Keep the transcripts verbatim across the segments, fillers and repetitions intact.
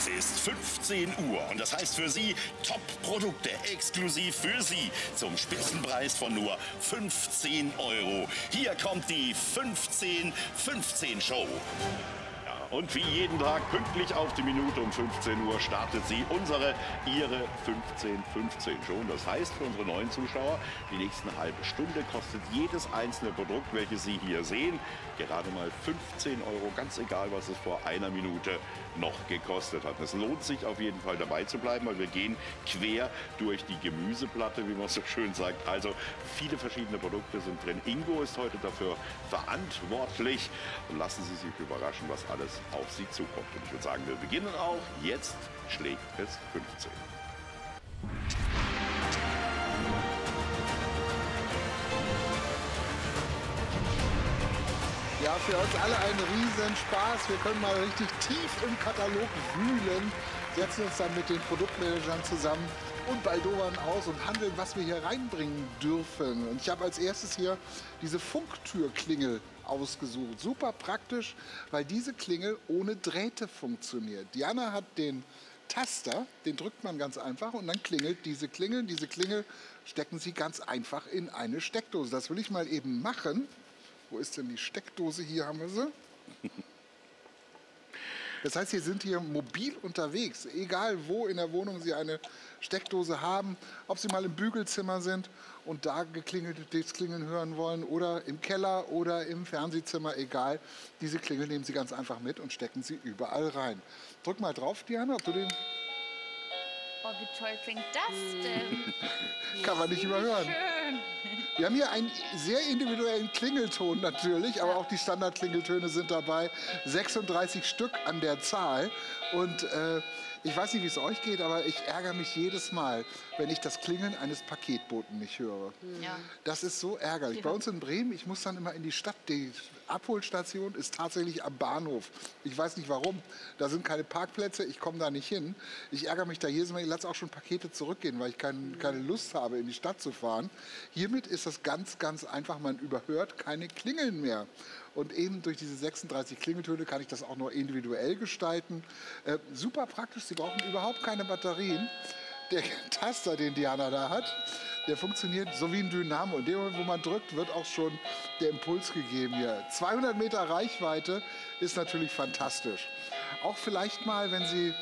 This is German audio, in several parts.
Es ist fünfzehn Uhr und das heißt für Sie Top-Produkte exklusiv für Sie zum Spitzenpreis von nur fünfzehn Euro. Hier kommt die fünfzehn fünfzehn Show. Und wie jeden Tag pünktlich auf die Minute um fünfzehn Uhr startet sie unsere, ihre fünfzehn fünfzehn schon. Das heißt für unsere neuen Zuschauer, die nächsten halbe Stunde kostet jedes einzelne Produkt, welches Sie hier sehen, gerade mal fünfzehn Euro, ganz egal, was es vor einer Minute noch gekostet hat. Es lohnt sich auf jeden Fall dabei zu bleiben, weil wir gehen quer durch die Gemüseplatte, wie man so schön sagt. Also viele verschiedene Produkte sind drin. Ingo ist heute dafür verantwortlich und lassen Sie sich überraschen, was alles auf Sie zukommt. Und ich würde sagen, wir beginnen auch. Jetzt schlägt es fünfzehn. Ja, für uns alle ein Riesenspaß. Wir können mal richtig tief im Katalog wühlen, setzen uns dann mit den Produktmanagern zusammen und Baldowern aus und handeln, was wir hier reinbringen dürfen. Und ich habe als erstes hier diese Funktürklingel ausgesucht. Super praktisch, weil diese Klingel ohne Drähte funktioniert. Diana hat den Taster, den drückt man ganz einfach und dann klingelt diese Klingel. Diese Klingel stecken Sie ganz einfach in eine Steckdose. Das will ich mal eben machen. Wo ist denn die Steckdose? Hier haben wir sie. Das heißt, Sie sind hier mobil unterwegs. Egal, wo in der Wohnung Sie eine Steckdose haben, ob Sie mal im Bügelzimmer sind und da geklingeltes Klingeln hören wollen oder im Keller oder im Fernsehzimmer, egal. Diese Klingel nehmen Sie ganz einfach mit und stecken sie überall rein. Drück mal drauf, Diana, ob du den... Oh, wie toll klingt das denn? Kann man nicht überhören. Schön. Wir haben hier einen sehr individuellen Klingelton natürlich, aber auch die Standard-Klingeltöne sind dabei. sechsunddreißig Stück an der Zahl. Und äh, ich weiß nicht, wie es euch geht, aber ich ärgere mich jedes Mal, wenn ich das Klingeln eines Paketboten nicht höre. Ja. Das ist so ärgerlich. Ja. Bei uns in Bremen, ich muss dann immer in die Stadt, die Abholstation ist tatsächlich am Bahnhof. Ich weiß nicht warum. Da sind keine Parkplätze, ich komme da nicht hin. Ich ärgere mich da jedes Mal, ich lasse auch schon Pakete zurückgehen, weil ich kein, keine Lust habe, in die Stadt zu fahren. Hiermit ist das ganz, ganz einfach. Man überhört keine Klingeln mehr. Und eben durch diese sechsunddreißig Klingeltöne kann ich das auch nur individuell gestalten. Äh, super praktisch, Sie brauchen überhaupt keine Batterien. Der Taster, den Diana da hat, der funktioniert so wie ein Dynamo. In dem Moment, wo man drückt, wird auch schon der Impuls gegeben hier. zweihundert Meter Reichweite ist natürlich fantastisch. Auch vielleicht mal, wenn Sie,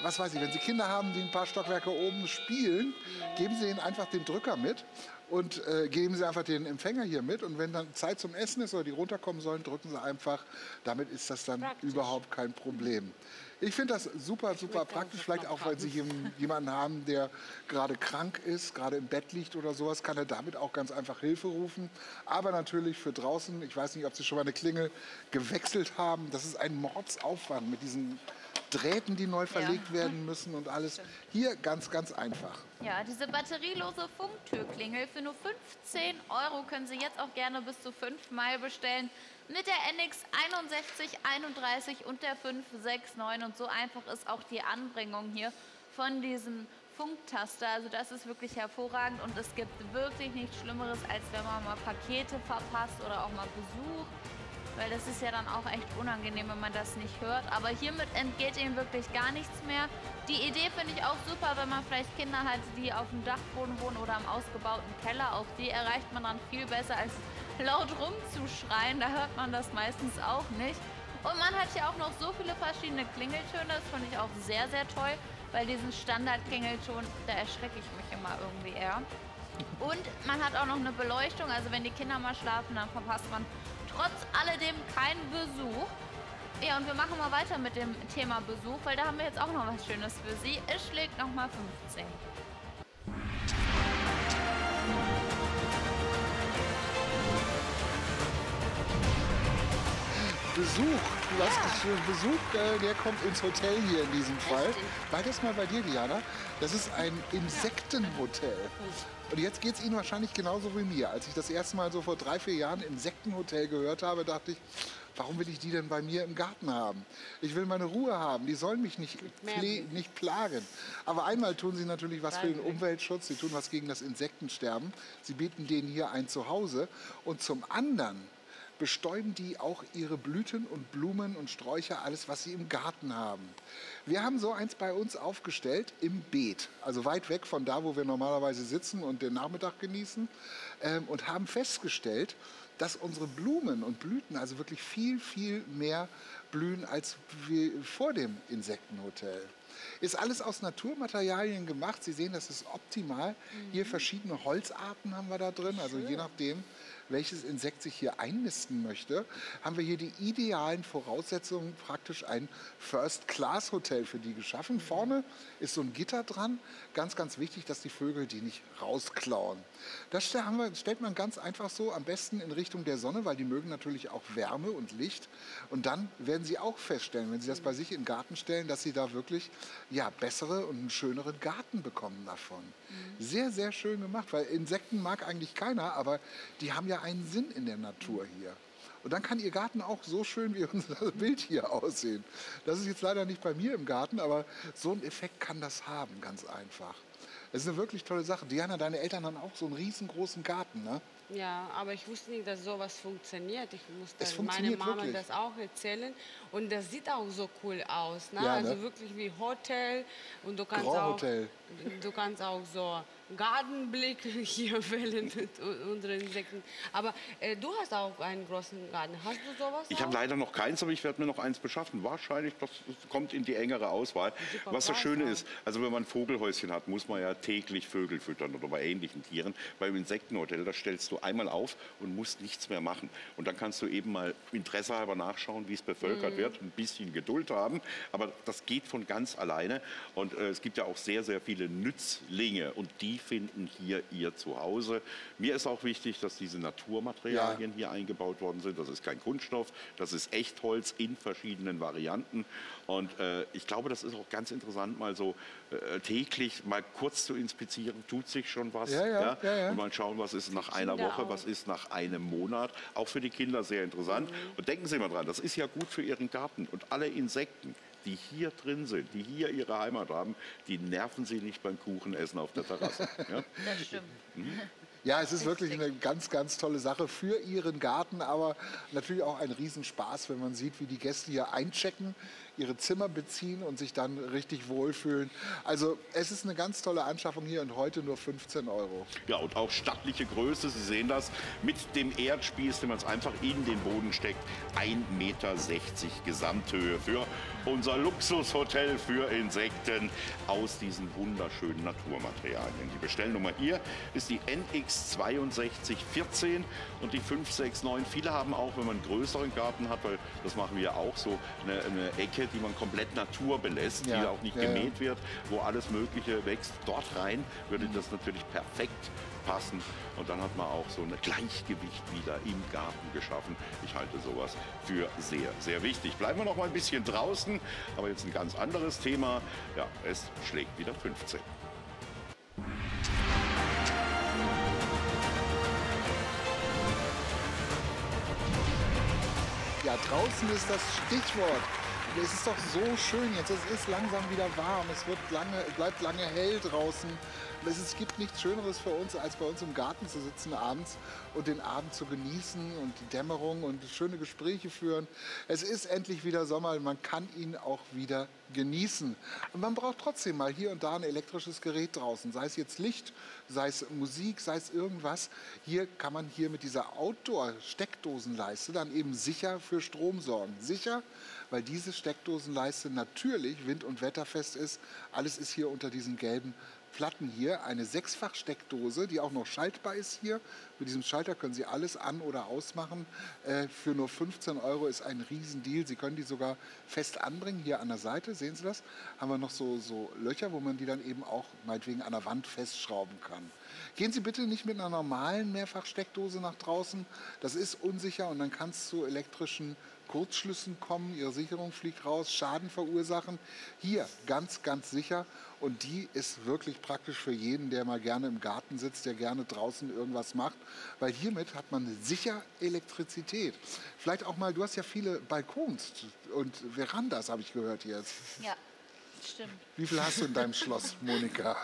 was weiß ich, wenn Sie Kinder haben, die ein paar Stockwerke oben spielen, geben Sie ihnen einfach den Drücker mit. Und äh, geben Sie einfach den Empfänger hier mit. Und wenn dann Zeit zum Essen ist oder die runterkommen sollen, drücken Sie einfach. Damit ist das dann praktisch. Überhaupt kein Problem. Ich finde das super, super praktisch. Vielleicht auch, weil Sie jemanden haben, der gerade krank ist, gerade im Bett liegt oder sowas, kann er damit auch ganz einfach Hilfe rufen. Aber natürlich für draußen, ich weiß nicht, ob Sie schon mal eine Klingel gewechselt haben. Das ist ein Mordsaufwand mit diesen Drähten, die neu verlegt ja. werden müssen und alles. Hier ganz, ganz einfach. Ja, diese batterielose Funktürklingel für nur fünfzehn Euro können Sie jetzt auch gerne bis zu fünfmal bestellen. Mit der N X sechs eins drei eins und der fünf sechs neun. Und so einfach ist auch die Anbringung hier von diesem Funktaster. Also das ist wirklich hervorragend und es gibt wirklich nichts Schlimmeres, als wenn man mal Pakete verpasst oder auch mal Besuch. Weil das ist ja dann auch echt unangenehm, wenn man das nicht hört. Aber hiermit entgeht ihnen wirklich gar nichts mehr. Die Idee finde ich auch super, wenn man vielleicht Kinder hat, die auf dem Dachboden wohnen oder im ausgebauten Keller. Auch die erreicht man dann viel besser, als laut rumzuschreien. Da hört man das meistens auch nicht. Und man hat ja auch noch so viele verschiedene Klingeltöne. Das fand ich auch sehr, sehr toll. Weil diesen Standard-Klingelton, da erschrecke ich mich immer irgendwie eher. Und man hat auch noch eine Beleuchtung. Also wenn die Kinder mal schlafen, dann verpasst man trotz alledem kein Besuch. Ja, und wir machen mal weiter mit dem Thema Besuch, weil da haben wir jetzt auch noch was Schönes für Sie. Es schlägt nochmal fünfzehn. Besuch, du hast ja. Besuch, der kommt ins Hotel hier in diesem Fall. War das mal bei dir, Diana? Das ist ein Insektenhotel. Und jetzt geht es Ihnen wahrscheinlich genauso wie mir. Als ich das erste Mal so vor drei, vier Jahren Insektenhotel gehört habe, dachte ich, warum will ich die denn bei mir im Garten haben? Ich will meine Ruhe haben, die sollen mich nicht, nicht plagen. Aber einmal tun sie natürlich was für den Umweltschutz, sie tun was gegen das Insektensterben. Sie bieten denen hier ein Zuhause. Und zum anderen bestäuben die auch ihre Blüten und Blumen und Sträucher, alles, was sie im Garten haben. Wir haben so eins bei uns aufgestellt im Beet, also weit weg von da, wo wir normalerweise sitzen und den Nachmittag genießen, ähm, und haben festgestellt, dass unsere Blumen und Blüten also wirklich viel, viel mehr blühen als vor dem Insektenhotel. Ist alles aus Naturmaterialien gemacht. Sie sehen, das ist optimal. Mhm. Hier verschiedene Holzarten haben wir da drin. Also schön. Je nachdem, welches Insekt sich hier einnisten möchte, haben wir hier die idealen Voraussetzungen, praktisch ein First-Class-Hotel für die geschaffen. Mhm. Vorne ist so ein Gitter dran. Ganz, ganz wichtig, dass die Vögel die nicht rausklauen. Das haben wir, stellt man ganz einfach so, am besten in Richtung der Sonne, weil die mögen natürlich auch Wärme und Licht. Und dann werden sie auch feststellen, wenn sie das bei sich im Garten stellen, dass sie da wirklich ja, bessere und einen schöneren Garten bekommen davon. Mhm. Sehr, sehr schön gemacht, weil Insekten mag eigentlich keiner, aber die haben ja einen Sinn in der Natur hier. Und dann kann Ihr Garten auch so schön wie unser Bild hier aussehen. Das ist jetzt leider nicht bei mir im Garten, aber so einen Effekt kann das haben, ganz einfach. Das ist eine wirklich tolle Sache. Diana, deine Eltern haben auch so einen riesengroßen Garten, ne? Ja, aber ich wusste nicht, dass sowas funktioniert. Ich musste meiner Mama wirklich das auch erzählen. Und das sieht auch so cool aus, ne? Ja, ne? Also wirklich wie Hotel. Und du kannst auch, du kannst auch so Gartenblick hier wählen mit unseren Insekten. Aber äh, du hast auch einen großen Garten. Hast du sowas? Ich habe leider noch keins, aber ich werde mir noch eins beschaffen. Wahrscheinlich, das kommt in die engere Auswahl. Super, was das Schöne ist, also wenn man ein Vogelhäuschen hat, muss man ja täglich Vögel füttern oder bei ähnlichen Tieren. Beim Insektenhotel, da stellst du einmal auf und musst nichts mehr machen. Und dann kannst du eben mal interessehalber nachschauen, wie es bevölkert mhm. wird. Ein bisschen Geduld haben, aber das geht von ganz alleine. Und äh, es gibt ja auch sehr, sehr viele Nützlinge und die finden hier ihr Zuhause. Mir ist auch wichtig, dass diese Naturmaterialien ja. hier eingebaut worden sind. Das ist kein Kunststoff, das ist Echtholz in verschiedenen Varianten. Und äh, ich glaube, das ist auch ganz interessant, mal so äh, täglich mal kurz zu inspizieren, tut sich schon was. Ja, ja, ja? Ja, ja. Und mal schauen, was ist nach einer Woche, was ist nach einem Monat. Auch für die Kinder sehr interessant. Mhm. Und denken Sie mal dran, das ist ja gut für Ihren Garten und alle Insekten, die hier drin sind, die hier ihre Heimat haben, die nerven Sie nicht beim Kuchenessen auf der Terrasse. Ja? Das stimmt. Mhm. Ja, es ist wirklich eine ganz, ganz tolle Sache für Ihren Garten, aber natürlich auch ein Riesenspaß, wenn man sieht, wie die Gäste hier einchecken, ihre Zimmer beziehen und sich dann richtig wohlfühlen. Also es ist eine ganz tolle Anschaffung hier und heute nur fünfzehn Euro. Ja, und auch stattliche Größe, Sie sehen das, mit dem Erdspieß, den man es einfach in den Boden steckt, ein Meter sechzig Gesamthöhe für unser Luxushotel für Insekten aus diesen wunderschönen Naturmaterialien. Die Bestellnummer hier ist die N X sechs zwei eins vier und die fünf sechs neun. Viele haben auch, wenn man einen größeren Garten hat, weil das machen wir auch so, eine, eine Ecke, die man komplett Natur belässt, ja. die auch nicht ja, gemäht ja. wird, wo alles Mögliche wächst. Dort rein würde mhm. das natürlich perfekt passen. Und dann hat man auch so ein Gleichgewicht wieder im Garten geschaffen. Ich halte sowas für sehr, sehr wichtig. Bleiben wir noch mal ein bisschen draußen, aber jetzt ein ganz anderes Thema. Ja, es schlägt wieder fünfzehn. Ja, draußen ist das Stichwort. Es ist doch so schön jetzt. Es ist langsam wieder warm. Es wird lange, bleibt lange hell draußen. Es gibt nichts Schöneres für uns, als bei uns im Garten zu sitzen abends und den Abend zu genießen und die Dämmerung und schöne Gespräche führen. Es ist endlich wieder Sommer und man kann ihn auch wieder genießen. Und man braucht trotzdem mal hier und da ein elektrisches Gerät draußen, sei es jetzt Licht, sei es Musik, sei es irgendwas. Hier kann man hier mit dieser Outdoor-Steckdosenleiste dann eben sicher für Strom sorgen. Sicher, weil diese Steckdosenleiste natürlich wind- und wetterfest ist. Alles ist hier unter diesen gelben Platten hier, eine Sechsfach-Steckdose, die auch noch schaltbar ist hier. Mit diesem Schalter können Sie alles an- oder ausmachen. Äh, für nur fünfzehn Euro ist ein Riesendeal. Sie können die sogar fest anbringen. Hier an der Seite, sehen Sie das, haben wir noch so, so Löcher, wo man die dann eben auch meinetwegen an der Wand festschrauben kann. Gehen Sie bitte nicht mit einer normalen Mehrfachsteckdose nach draußen. Das ist unsicher und dann kann es zu elektrischen Kurzschlüssen kommen. Ihre Sicherung fliegt raus, Schaden verursachen. Hier ganz, ganz sicher. Und die ist wirklich praktisch für jeden, der mal gerne im Garten sitzt, der gerne draußen irgendwas macht. Weil hiermit hat man sicher Elektrizität. Vielleicht auch mal, du hast ja viele Balkons und Verandas, habe ich gehört jetzt. Ja, stimmt. Wie viel hast du in deinem Schloss, Monika?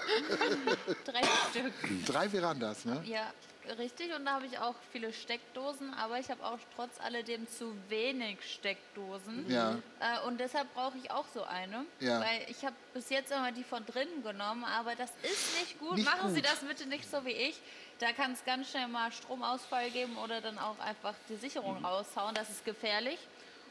Drei Stück. Drei Verandas, ne? Ja. Richtig, und da habe ich auch viele Steckdosen, aber ich habe auch trotz alledem zu wenig Steckdosen. Ja. Äh, und deshalb brauche ich auch so eine, ja. Weil ich habe bis jetzt immer die von drinnen genommen, aber das ist nicht gut. Nicht Machen gut. Sie das bitte nicht so wie ich. Da kann es ganz schnell mal Stromausfall geben oder dann auch einfach die Sicherung mhm. raushauen. Das ist gefährlich.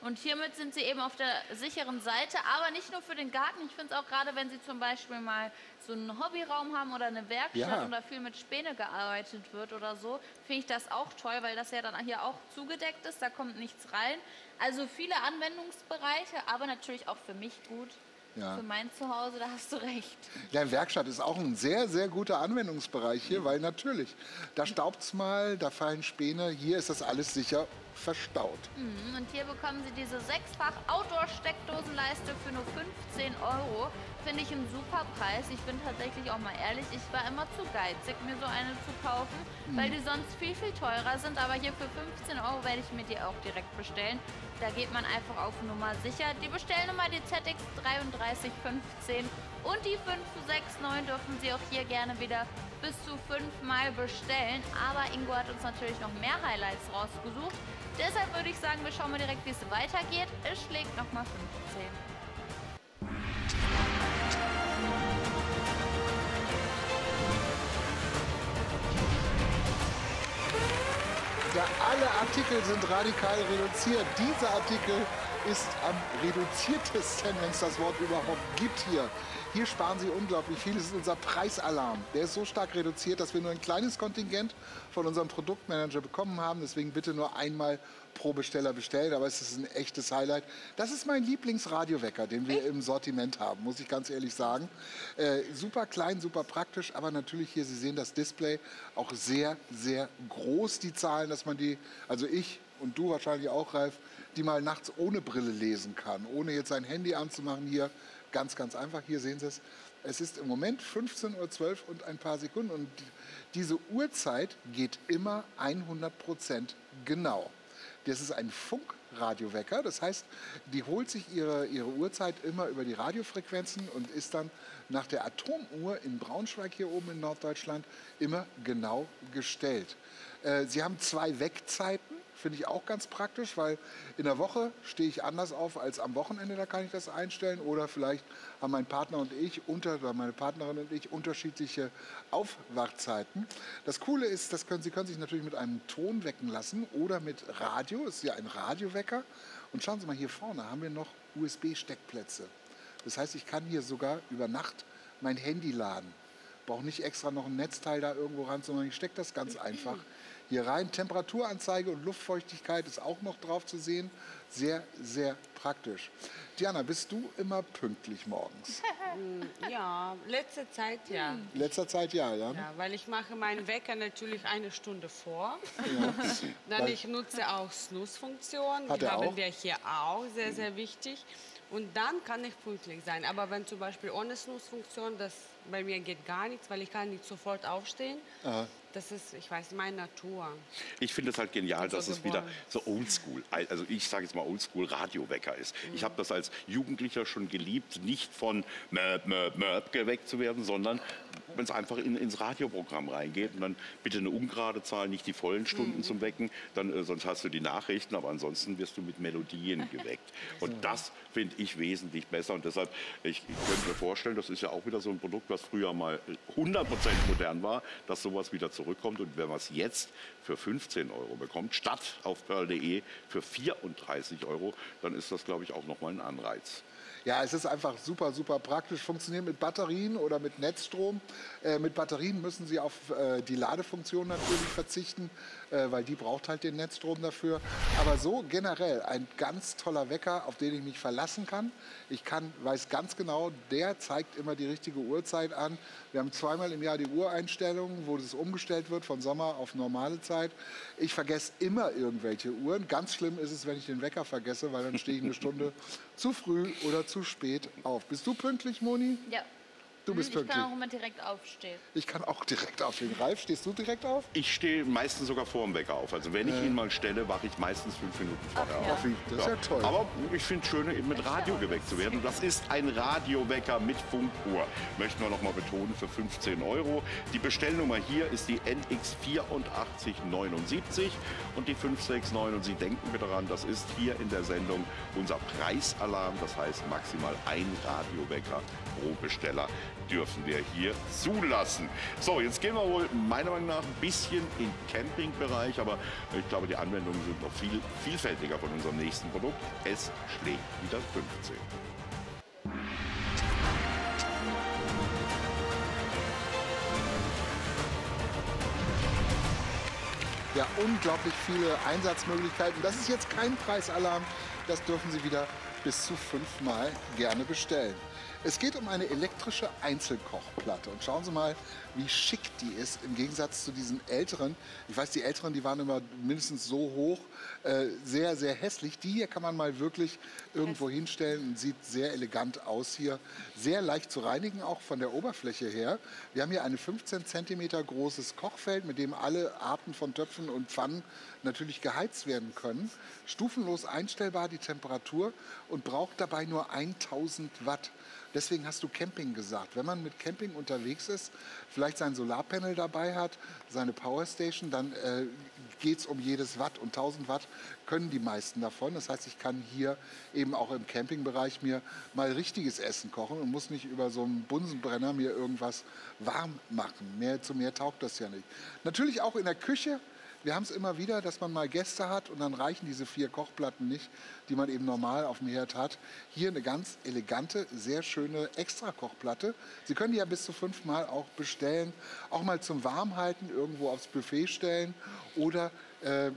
Und hiermit sind sie eben auf der sicheren Seite, aber nicht nur für den Garten. Ich finde es auch gerade, wenn Sie zum Beispiel mal so einen Hobbyraum haben oder eine Werkstatt ja. und da viel mit Späne gearbeitet wird oder so, finde ich das auch toll, weil das ja dann hier auch zugedeckt ist, da kommt nichts rein. Also viele Anwendungsbereiche, aber natürlich auch für mich gut. Ja. Für mein Zuhause, da hast du recht. Ja, Werkstatt ist auch ein sehr, sehr guter Anwendungsbereich hier, mhm. weil natürlich, da staubt es mal, da fallen Späne, hier ist das alles sicher verstaut. Mhm. Und hier bekommen Sie diese sechsfach Outdoor-Steckdosenleiste für nur fünfzehn Euro. Finde ich einen super Preis. Ich bin tatsächlich auch mal ehrlich, ich war immer zu geizig, mir so eine zu kaufen, mhm. weil die sonst viel, viel teurer sind. Aber hier für fünfzehn Euro werde ich mir die auch direkt bestellen. Da geht man einfach auf Nummer sicher. Die Bestellnummer, die Z X drei drei eins fünf und die fünf sechs neun dürfen Sie auch hier gerne wieder bis zu fünfmal bestellen. Aber Ingo hat uns natürlich noch mehr Highlights rausgesucht. Deshalb würde ich sagen, wir schauen mal direkt, wie es weitergeht. Es schlägt nochmal fünfzehn. Ja, alle Artikel sind radikal reduziert. Dieser Artikel ist am reduziertesten, wenn es das Wort überhaupt gibt hier. Hier sparen Sie unglaublich viel. Das ist unser Preisalarm. Der ist so stark reduziert, dass wir nur ein kleines Kontingent von unserem Produktmanager bekommen haben. Deswegen bitte nur einmal pro Besteller bestellt, aber es ist ein echtes Highlight. Das ist mein Lieblingsradiowecker, den wir im Sortiment haben, muss ich ganz ehrlich sagen. Äh, super klein, super praktisch, aber natürlich hier, Sie sehen das Display, auch sehr, sehr groß, die Zahlen, dass man die, also ich und du wahrscheinlich auch, Ralf, die mal nachts ohne Brille lesen kann, ohne jetzt sein Handy anzumachen hier. Ganz, ganz einfach, hier sehen Sie es. Es ist im Moment fünfzehn Uhr zwölf und ein paar Sekunden und diese Uhrzeit geht immer hundert Prozent genau. Das ist ein Funkradiowecker, das heißt, die holt sich ihre, ihre Uhrzeit immer über die Radiofrequenzen und ist dann nach der Atomuhr in Braunschweig hier oben in Norddeutschland immer genau gestellt. Äh, sie haben zwei Weckzeiten, finde ich auch ganz praktisch, weil in der Woche stehe ich anders auf als am Wochenende, da kann ich das einstellen oder vielleicht haben mein Partner und ich, unter, oder meine Partnerin und ich unterschiedliche Aufwachzeiten. Das Coole ist, das können, Sie können sich natürlich mit einem Ton wecken lassen oder mit Radio, das ist ja ein Radiowecker. Und schauen Sie mal, hier vorne haben wir noch U S B-Steckplätze. Das heißt, ich kann hier sogar über Nacht mein Handy laden. Brauche nicht extra noch ein Netzteil da irgendwo ran, sondern ich stecke das ganz einfach hier rein. Temperaturanzeige und Luftfeuchtigkeit ist auch noch drauf zu sehen. Sehr, sehr praktisch. Diana, bist du immer pünktlich morgens? Ja, letzte Zeit ja. Letzter Zeit ja, ja. Ja, weil ich mache meinen Wecker natürlich eine Stunde vor. Ja. Dann ich nutze auch Snooze-Funktion. Die haben auch? wir hier auch, sehr, sehr wichtig. Und dann kann ich pünktlich sein. Aber wenn zum Beispiel ohne Snooze-Funktion, das bei mir geht gar nichts, weil ich kann nicht sofort aufstehen. Aha. Das ist, ich weiß, meine Natur. Ich finde es halt genial, so dass es wieder so oldschool, also ich sage jetzt mal oldschool Radiowecker ist. Mhm. Ich habe das als Jugendlicher schon geliebt, nicht von Möp, Möp, Möp geweckt zu werden, sondern wenn es einfach in, ins Radioprogramm reingeht und dann bitte eine ungerade Zahl, nicht die vollen Stunden mhm. zum Wecken, dann, äh, sonst hast du die Nachrichten, aber ansonsten wirst du mit Melodien geweckt. Und das finde ich wesentlich besser und deshalb, ich, ich könnte mir vorstellen, das ist ja auch wieder so ein Produkt, was früher mal hundert Prozent modern war, dass sowas wieder zurückkommt. Und wenn man es jetzt für fünfzehn Euro bekommt, statt auf pearl punkt de für vierunddreißig Euro, dann ist das, glaube ich, auch nochmal ein Anreiz. Ja, es ist einfach super, super praktisch. Funktioniert mit Batterien oder mit Netzstrom. Äh, mit Batterien müssen Sie auf äh, die Ladefunktion natürlich verzichten, äh, weil die braucht halt den Netzstrom dafür. Aber so generell ein ganz toller Wecker, auf den ich mich verlassen kann. Ich kann, weiß ganz genau, der zeigt immer die richtige Uhrzeit an. Wir haben zweimal im Jahr die Uhreinstellung, wo das umgestellt wird von Sommer auf normale Zeit. Ich vergesse immer irgendwelche Uhren. Ganz schlimm ist es, wenn ich den Wecker vergesse, weil dann stehe ich eine Stunde zu früh oder zu spät auf. Bist du pünktlich, Moni? Ja. Du bist pünktlich. Ich kann auch immer direkt aufstehen. Ich kann auch direkt aufstehen. Ralf, stehst du direkt auf? Ich stehe meistens sogar vor dem Wecker auf. Also wenn ich äh. ihn mal stelle, wache ich meistens fünf Minuten vorher auf. Ja. Das ist ja toll. Aber ich finde es schön, eben mit Radio geweckt zu werden. Das ist ein Radiowecker mit Funkuhr. Möchten wir noch mal betonen, für fünfzehn Euro. Die Bestellnummer hier ist die N X acht acht sieben neun und die fünf sechs neun. Und Sie denken bitte daran, das ist hier in der Sendung unser Preisalarm. Das heißt, maximal ein Radiowecker pro Besteller dürfen wir hier zulassen. So, jetzt gehen wir wohl meiner Meinung nach ein bisschen in den Campingbereich, aber ich glaube, die Anwendungen sind noch viel vielfältiger von unserem nächsten Produkt. Es schlägt wieder fünfzehn. Ja, unglaublich viele Einsatzmöglichkeiten. Das ist jetzt kein Preisalarm. Das dürfen Sie wieder bis zu fünfmal gerne bestellen. Es geht um eine elektrische Einzelkochplatte. Und schauen Sie mal, wie schick die ist im Gegensatz zu diesen älteren. Ich weiß, die älteren, die waren immer mindestens so hoch. Äh, sehr, sehr hässlich. Die hier kann man mal wirklich irgendwo hinstellen und sieht sehr elegant aus hier. Sehr leicht zu reinigen, auch von der Oberfläche her. Wir haben hier ein fünfzehn Zentimeter großes Kochfeld, mit dem alle Arten von Töpfen und Pfannen natürlich geheizt werden können. Stufenlos einstellbar die Temperatur und braucht dabei nur tausend Watt. Deswegen hast du Camping gesagt. Wenn man mit Camping unterwegs ist, vielleicht sein Solarpanel dabei hat, seine Powerstation, dann äh, geht es um jedes Watt. Und tausend Watt können die meisten davon. Das heißt, ich kann hier eben auch im Campingbereich mir mal richtiges Essen kochen und muss nicht über so einen Bunsenbrenner mir irgendwas warm machen. Mehr zu mehr taugt das ja nicht. Natürlich auch in der Küche. Wir haben es immer wieder, dass man mal Gäste hat und dann reichen diese vier Kochplatten nicht, die man eben normal auf dem Herd hat. Hier eine ganz elegante, sehr schöne Extra-Kochplatte. Sie können die ja bis zu fünfmal auch bestellen, auch mal zum Warmhalten irgendwo aufs Buffet stellen. Oder äh,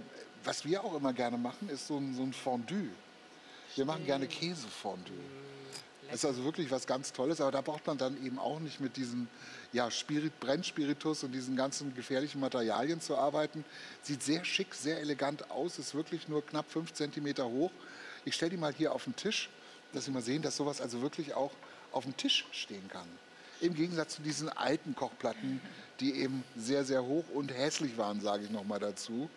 was wir auch immer gerne machen, ist so ein, so ein Fondue. Wir machen gerne Käsefondue. Das ist also wirklich was ganz Tolles, aber da braucht man dann eben auch nicht mit diesem ja, Spirit, Brennspiritus und diesen ganzen gefährlichen Materialien zu arbeiten. Sieht sehr schick, sehr elegant aus, ist wirklich nur knapp fünf Zentimeter hoch. Ich stelle die mal hier auf den Tisch, dass Sie mal sehen, dass sowas also wirklich auch auf dem Tisch stehen kann. Im Gegensatz zu diesen alten Kochplatten, die eben sehr, sehr hoch und hässlich waren, sage ich noch mal dazu.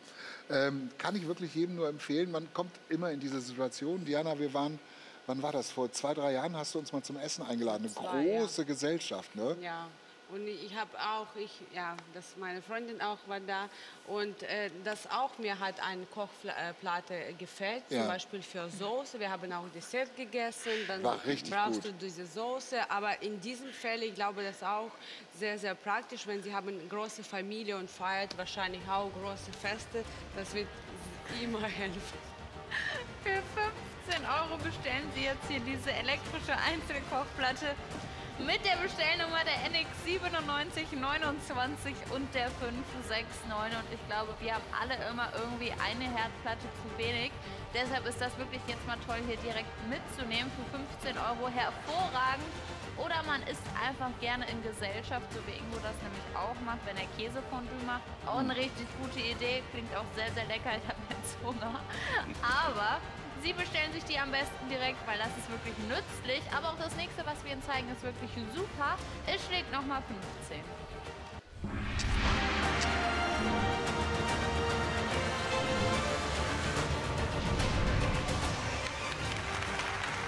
Ähm, kann ich wirklich jedem nur empfehlen, man kommt immer in diese Situation. Diana, wir waren... Wann war das? Vor zwei, drei Jahren hast du uns mal zum Essen eingeladen. Eine war, große ja. Gesellschaft, ne? Ja, und ich habe auch, ich, ja, das, meine Freundin auch war da. Und äh, das auch mir hat eine Kochplatte gefällt, ja. Zum Beispiel für Soße. Wir haben auch Dessert gegessen, dann war richtig brauchst gut. du diese Soße. Aber in diesem Fall, ich glaube, das ist auch sehr, sehr praktisch, wenn Sie haben eine große Familie und feiert wahrscheinlich auch große Feste. Das wird immer helfen. Perfekt. fünfzehn Euro bestellen Sie jetzt hier diese elektrische Einzelkochplatte mit der Bestellnummer der N X neun sieben zwei neun und der fünf sechs neun. Und ich glaube, wir haben alle immer irgendwie eine Herdplatte zu wenig. Deshalb ist das wirklich jetzt mal toll, hier direkt mitzunehmen für fünfzehn Euro. Hervorragend. Oder man isst einfach gerne in Gesellschaft, so wie Ingo das nämlich auch macht, wenn er Käsefondue macht. Auch eine richtig gute Idee. Klingt auch sehr, sehr lecker. Ich habe jetzt Hunger. Aber... Sie bestellen sich die am besten direkt, weil das ist wirklich nützlich. Aber auch das nächste, was wir Ihnen zeigen, ist wirklich super. Es schlägt nochmal fünfzehn.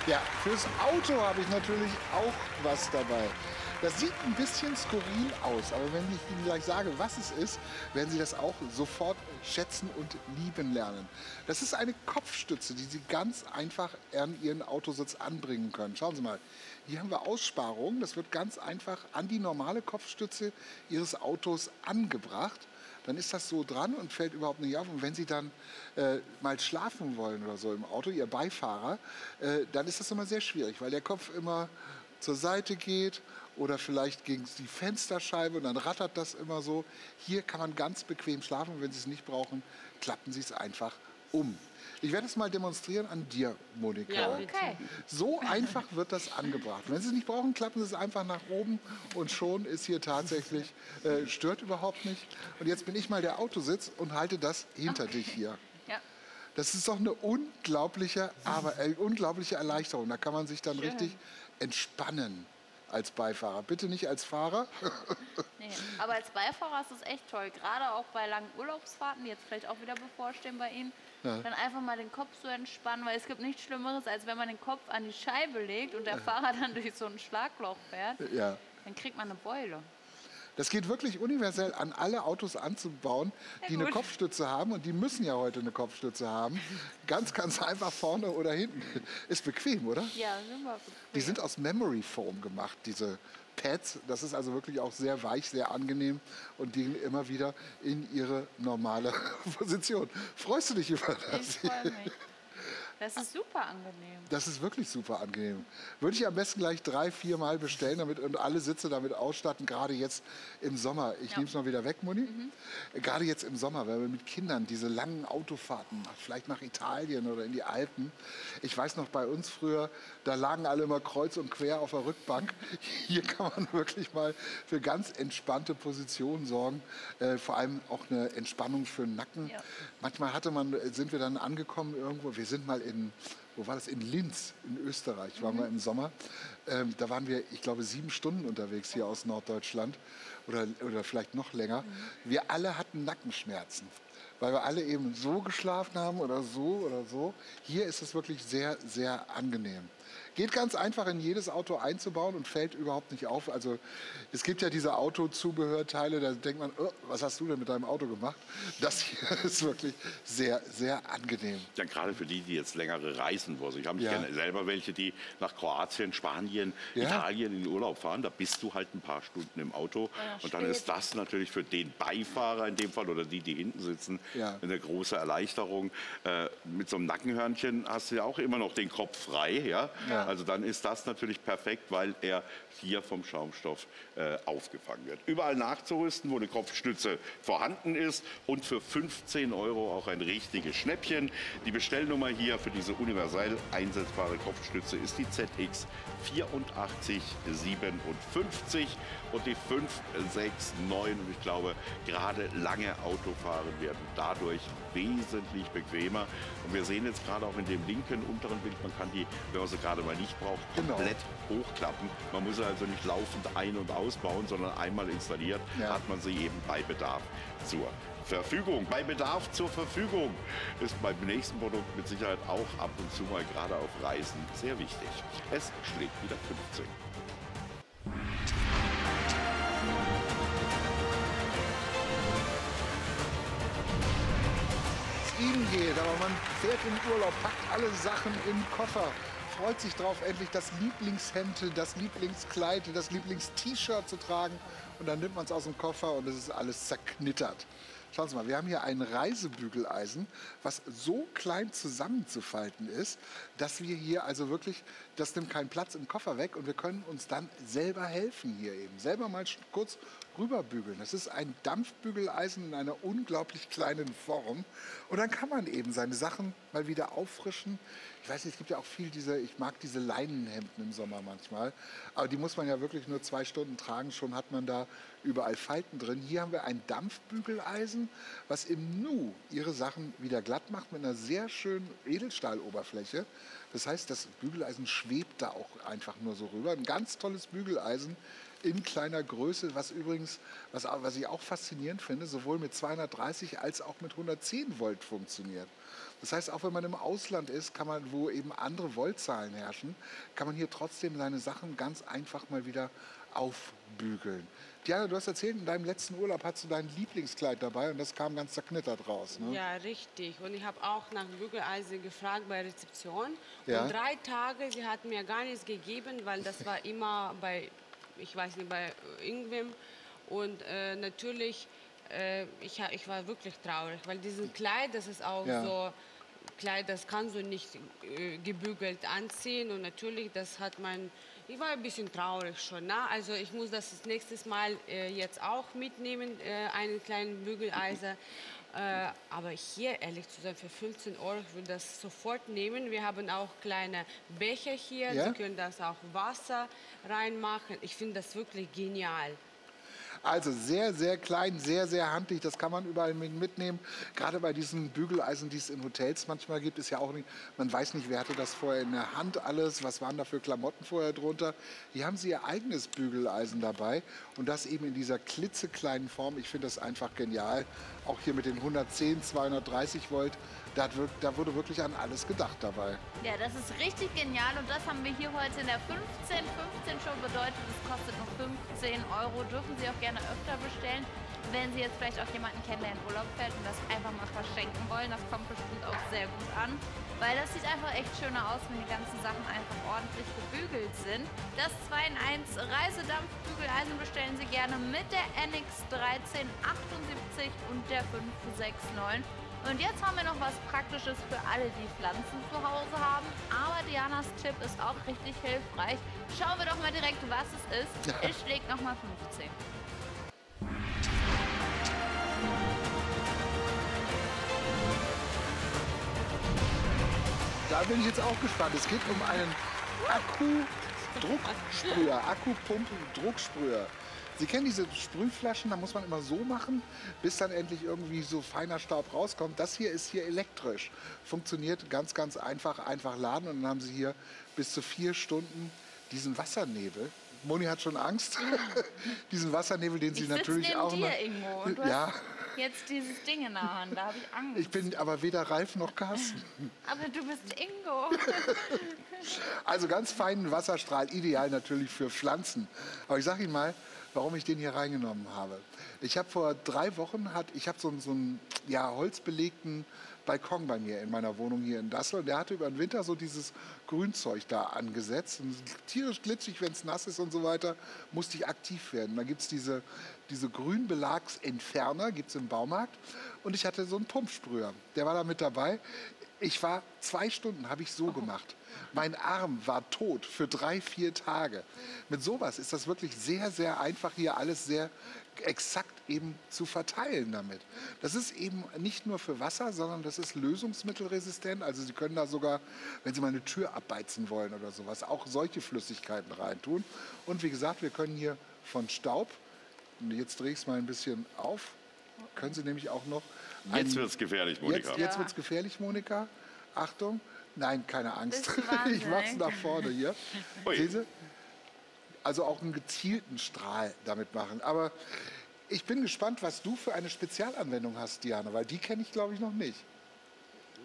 Ja, fürs Auto habe ich natürlich auch was dabei. Das sieht ein bisschen skurril aus, aber wenn ich Ihnen gleich sage, was es ist, werden Sie das auch sofort schätzen und lieben lernen. Das ist eine Kopfstütze, die Sie ganz einfach an Ihren Autositz anbringen können. Schauen Sie mal, hier haben wir Aussparungen. Das wird ganz einfach an die normale Kopfstütze Ihres Autos angebracht. Dann ist das so dran und fällt überhaupt nicht auf. Und wenn Sie dann äh, mal schlafen wollen oder so im Auto, Ihr Beifahrer, äh, dann ist das immer sehr schwierig, weil der Kopf immer zur Seite geht. Oder vielleicht gegen die Fensterscheibe und dann rattert das immer so. Hier kann man ganz bequem schlafen und wenn Sie es nicht brauchen, klappen Sie es einfach um. Ich werde es mal demonstrieren an dir, Monika. Ja, okay. So einfach wird das angebracht. Wenn Sie es nicht brauchen, klappen Sie es einfach nach oben und schon ist hier tatsächlich, äh, stört überhaupt nicht. Und jetzt bin ich mal der Autositz und halte das hinter okay. dich hier. Ja. Das ist doch eine unglaubliche, aber, äh, unglaubliche Erleichterung. Da kann man sich dann Schön. richtig entspannen. als Beifahrer. Bitte nicht als Fahrer. Nee, aber als Beifahrer ist es echt toll. Gerade auch bei langen Urlaubsfahrten, die jetzt vielleicht auch wieder bevorstehen bei Ihnen. Ja. Dann einfach mal den Kopf so entspannen, weil es gibt nichts Schlimmeres, als wenn man den Kopf an die Scheibe legt und der Fahrer dann durch so ein Schlagloch fährt. Ja. Dann kriegt man eine Beule. Das geht wirklich universell an, alle Autos anzubauen, die eine Kopfstütze haben. Und die müssen ja heute eine Kopfstütze haben. Ganz, ganz einfach vorne oder hinten. Ist bequem, oder? Ja, sind wir bequem. Die sind aus Memory Foam gemacht, diese Pads. Das ist also wirklich auch sehr weich, sehr angenehm und die immer wieder in ihre normale Position. Freust du dich über das? Ich freue mich. Das ist super angenehm. Das ist wirklich super angenehm. Würde ich am besten gleich drei, vier Mal bestellen damit, und alle Sitze damit ausstatten, gerade jetzt im Sommer. Ich ja. nehme es mal wieder weg, Moni. Mhm. Gerade jetzt im Sommer, wenn man mit Kindern diese langen Autofahrten macht, vielleicht nach Italien oder in die Alpen. Ich weiß noch, bei uns früher, da lagen alle immer kreuz und quer auf der Rückbank. Hier kann man wirklich mal für ganz entspannte Positionen sorgen. Äh, vor allem auch eine Entspannung für den Nacken. Ja. Manchmal hatte man, sind wir dann angekommen irgendwo, wir sind mal in In, wo war das? In Linz, in Österreich, waren mhm. wir im Sommer. Ähm, da waren wir, ich glaube, sieben Stunden unterwegs hier aus Norddeutschland oder, oder vielleicht noch länger. Mhm. Wir alle hatten Nackenschmerzen, weil wir alle eben so geschlafen haben oder so oder so. Hier ist es wirklich sehr, sehr angenehm. Geht ganz einfach in jedes Auto einzubauen und fällt überhaupt nicht auf. Also es gibt ja diese Autozubehörteile, da denkt man, oh, was hast du denn mit deinem Auto gemacht? Das hier ist wirklich sehr, sehr angenehm. Ja, gerade für die, die jetzt längere Reisen wollen. Ich habe mich ja. selber welche, die nach Kroatien, Spanien, ja. Italien in den Urlaub fahren. Da bist du halt ein paar Stunden im Auto. Ja, und dann spät. Ist das natürlich für den Beifahrer in dem Fall oder die, die hinten sitzen, ja. eine große Erleichterung. Äh, mit so einem Nackenhörnchen hast du ja auch immer noch den Kopf frei, ja. ja. Also dann ist das natürlich perfekt, weil er hier vom Schaumstoff äh, aufgefangen wird. Überall nachzurüsten, wo eine Kopfstütze vorhanden ist, und für fünfzehn Euro auch ein richtiges Schnäppchen. Die Bestellnummer hier für diese universell einsetzbare Kopfstütze ist die Z X acht vier fünf sieben und die fünf sechs neun. Und ich glaube, gerade lange Autofahren werden dadurch wesentlich bequemer. Und wir sehen jetzt gerade auch in dem linken unteren Bild, man kann die, wenn man sie gerade mal nicht braucht, komplett genau. hochklappen. Man muss also nicht laufend ein- und ausbauen, sondern einmal installiert ja. hat man sie eben bei Bedarf zur Verfügung. Bei Bedarf zur Verfügung ist beim nächsten Produkt mit Sicherheit auch ab und zu mal gerade auf Reisen sehr wichtig. Es schlägt wieder fünfzehn. Ihnen geht, aber man fährt in Urlaub, packt alle Sachen im Koffer. Freut sich drauf, endlich das Lieblingshemd, das Lieblingskleid, das Lieblings-T-Shirt zu tragen. Und dann nimmt man es aus dem Koffer und es ist alles zerknittert. Schauen Sie mal, wir haben hier ein Reisebügeleisen, was so klein zusammenzufalten ist, dass wir hier also wirklich, das nimmt keinen Platz im Koffer weg und wir können uns dann selber helfen hier eben. Selber mal kurz rüberbügeln. Das ist ein Dampfbügeleisen in einer unglaublich kleinen Form. Und dann kann man eben seine Sachen mal wieder auffrischen. Ich weiß nicht, es gibt ja auch viel diese, ich mag diese Leinenhemden im Sommer manchmal. Aber die muss man ja wirklich nur zwei Stunden tragen, schon hat man da überall Falten drin. Hier haben wir ein Dampfbügeleisen, was im Nu ihre Sachen wieder glatt macht mit einer sehr schönen Edelstahloberfläche. Das heißt, das Bügeleisen schwebt da auch einfach nur so rüber. Ein ganz tolles Bügeleisen in kleiner Größe, was übrigens, was, was ich auch faszinierend finde, sowohl mit zweihundertdreißig als auch mit hundertzehn Volt funktioniert. Das heißt, auch wenn man im Ausland ist, kann man, wo eben andere Voltzahlen herrschen, kann man hier trotzdem seine Sachen ganz einfach mal wieder aufbügeln. Diana, du hast erzählt, in deinem letzten Urlaub hattest du dein Lieblingskleid dabei und das kam ganz zerknittert raus. Ne? Ja, richtig. Und ich habe auch nach Bügeleisen gefragt bei Rezeption. Ja. Und drei Tage, sie hat mir gar nichts gegeben, weil das war immer bei, ich weiß nicht, bei irgendwem. Und äh, natürlich, äh, ich, ich war wirklich traurig, weil dieses Kleid, das ist auch ja. so... Kleid, das kannst du nicht äh, gebügelt anziehen und natürlich, das hat man, ich war ein bisschen traurig schon, ne? Also ich muss das, das nächstes Mal äh, jetzt auch mitnehmen, äh, einen kleinen Bügeleiser, äh, aber hier, ehrlich zu sein, für fünfzehn Euro, ich würde das sofort nehmen. Wir haben auch kleine Becher hier, ja? Sie können das auch Wasser reinmachen, ich finde das wirklich genial. Also sehr, sehr klein, sehr, sehr handlich. Das kann man überall mitnehmen. Gerade bei diesen Bügeleisen, die es in Hotels manchmal gibt, ist ja auch nicht, man weiß nicht, wer hatte das vorher in der Hand alles, was waren da für Klamotten vorher drunter. Hier haben sie ihr eigenes Bügeleisen dabei und das eben in dieser klitzekleinen Form. Ich finde das einfach genial. Auch hier mit den hundertzehn, zweihundertdreißig Volt. Da, da wurde wirklich an alles gedacht dabei. Ja, das ist richtig genial und das haben wir hier heute in der fünfzehn fünfzehn Show bedeutet. Es kostet nur fünfzehn Euro. Dürfen Sie auch gerne öfter bestellen, wenn Sie jetzt vielleicht auch jemanden kennen, der in Urlaub fährt und das einfach mal verschenken wollen. Das kommt bestimmt auch sehr gut an, weil das sieht einfach echt schöner aus, wenn die ganzen Sachen einfach ordentlich gebügelt sind. Das zwei in eins Reisedampfbügeleisen bestellen Sie gerne mit der N X dreizehn achtundsiebzig und der fünf sechs neun. Und jetzt haben wir noch was Praktisches für alle, die Pflanzen zu Hause haben. Aber Dianas Tipp ist auch richtig hilfreich. Schauen wir doch mal direkt, was es ist. Ich leg noch mal fünfzehn. Da bin ich jetzt auch gespannt. Es geht um einen Akku-Drucksprüher, Akkupumpen-Drucksprüher. Sie kennen diese Sprühflaschen, da muss man immer so machen, bis dann endlich irgendwie so feiner Staub rauskommt. Das hier ist hier elektrisch. Funktioniert ganz, ganz einfach. Einfach laden und dann haben Sie hier bis zu vier Stunden diesen Wassernebel. Moni hat schon Angst. Diesen Wassernebel, den sie ich natürlich neben auch. Ich sitze dir, Ingo, und du ja. hast jetzt dieses Ding in der Hand, da habe ich Angst. Ich bin aber weder Ralf noch Carsten. Aber du bist Ingo. Also ganz feinen Wasserstrahl, ideal natürlich für Pflanzen. Aber ich sage Ihnen mal, warum ich den hier reingenommen habe. Ich habe vor drei Wochen, hat, ich habe so, so einen ja, holzbelegten Balkon bei mir in meiner Wohnung hier in Dassel. Und der hatte über den Winter so dieses Grünzeug da angesetzt. Und tierisch glitschig, wenn es nass ist und so weiter, musste ich aktiv werden. Da gibt es diese, diese Grünbelagsentferner, gibt es im Baumarkt. Und ich hatte so einen Pumpsprüher, der war da mit dabei. Ich war zwei Stunden, habe ich so gemacht. Mein Arm war tot für drei, vier Tage. Mit sowas ist das wirklich sehr, sehr einfach, hier alles sehr exakt eben zu verteilen damit. Das ist eben nicht nur für Wasser, sondern das ist lösungsmittelresistent. Also Sie können da sogar, wenn Sie mal eine Tür abbeizen wollen oder sowas, auch solche Flüssigkeiten reintun. Und wie gesagt, wir können hier von Staub, und jetzt drehe ich es mal ein bisschen auf, können Sie nämlich auch noch... Einen, jetzt wird es gefährlich, Monika. Jetzt, jetzt wird es gefährlich, Monika. Achtung. Nein, keine Angst. Ich mach's nach vorne hier. Sehen Sie? Also auch einen gezielten Strahl damit machen. Aber ich bin gespannt, was du für eine Spezialanwendung hast, Diana, weil die kenne ich, glaube ich, noch nicht.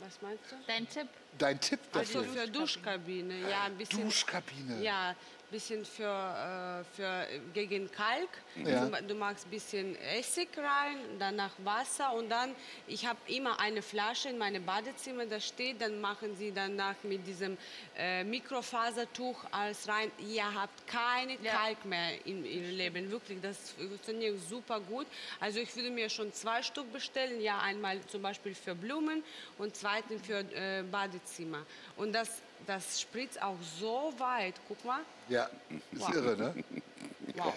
Was meinst du? Dein Tipp. Dein Tipp dafür. Also für Duschkabine, ja, ein bisschen. Duschkabine. Ja, ein bisschen für, äh, für gegen Kalk. Ja. Du, du machst ein bisschen Essig rein, danach Wasser und dann, ich habe immer eine Flasche in meinem Badezimmer, da steht, dann machen sie danach mit diesem äh, Mikrofasertuch alles rein. Ihr habt keine ja. Kalk mehr im, im Leben, wirklich, das funktioniert super gut. Also ich würde mir schon zwei Stück bestellen, ja, einmal zum Beispiel für Blumen und zweitens für äh, Badezimmer. Und das, das spritzt auch so weit. Guck mal. Ja, ist wow. irre, ne? Wow.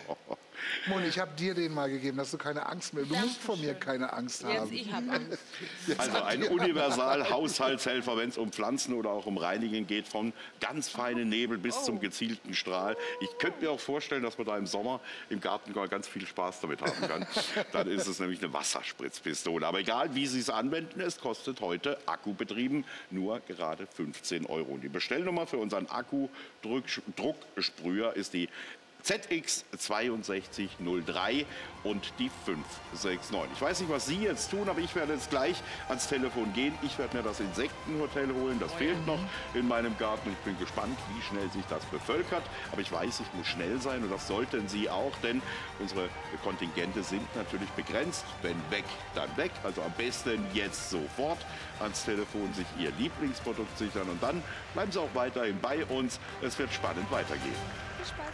Moni, ich habe dir den mal gegeben, dass du keine Angst mehr. Du das musst von schön. mir keine Angst Jetzt haben. Ich hab Angst. Jetzt also ein Universal-Haushaltshelfer, wenn es um Pflanzen oder auch um Reinigen geht, von ganz feinen Nebel bis oh. zum gezielten Strahl. Ich könnte mir auch vorstellen, dass man da im Sommer im Garten ganz viel Spaß damit haben kann. Dann ist es nämlich eine Wasserspritzpistole. Aber egal, wie Sie es anwenden, es kostet heute akkubetrieben nur gerade fünfzehn Euro. Und die Bestellnummer für unseren Akkudrucksprüher ist die Z X sechs zwei sechs null drei und die fünf sechs neun. Ich weiß nicht, was Sie jetzt tun, aber ich werde jetzt gleich ans Telefon gehen. Ich werde mir das Insektenhotel holen. Das oh ja. fehlt noch in meinem Garten. Ich bin gespannt, wie schnell sich das bevölkert. Aber ich weiß, ich muss schnell sein und das sollten Sie auch, denn unsere Kontingente sind natürlich begrenzt. Wenn weg, dann weg. Also am besten jetzt sofort ans Telefon sich Ihr Lieblingsprodukt sichern und dann bleiben Sie auch weiterhin bei uns. Es wird spannend weitergehen. Spannend.